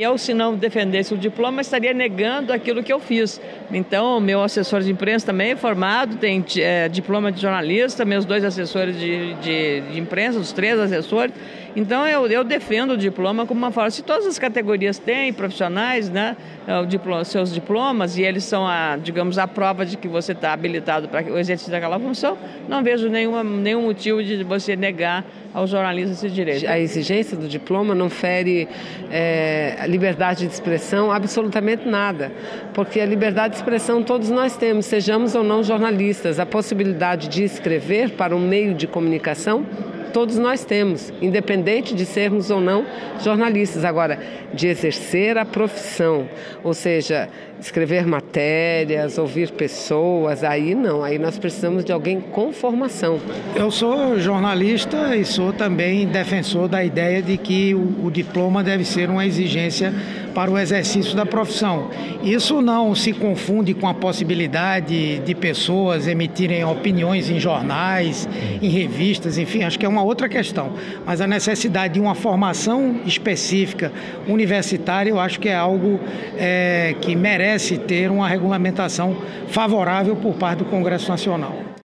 Eu, se não defendesse o diploma, estaria negando aquilo que eu fiz. Então, meu assessor de imprensa também é formado, tem diploma de jornalista, meus dois assessores de imprensa, os três assessores. Então, eu defendo o diploma como uma forma. Se todas as categorias têm profissionais, né, seus diplomas, e eles são, digamos, a prova de que você está habilitado para o exercício daquela função, não vejo nenhum motivo de você negar ao jornalista esse direito. A exigência do diploma não fere liberdade de expressão, absolutamente nada, porque a liberdade de expressão todos nós temos, sejamos ou não jornalistas. A possibilidade de escrever para um meio de comunicação, todos nós temos, independente de sermos ou não jornalistas. Agora, de exercer a profissão, ou seja, escrever matérias, ouvir pessoas, aí não, aí nós precisamos de alguém com formação. Eu sou jornalista e sou também defensor da ideia de que o diploma deve ser uma exigência para o exercício da profissão. Isso não se confunde com a possibilidade de pessoas emitirem opiniões em jornais, em revistas, enfim, acho que é uma outra questão. Mas a necessidade de uma formação específica universitária, eu acho que é algo que merece ter uma regulamentação favorável por parte do Congresso Nacional.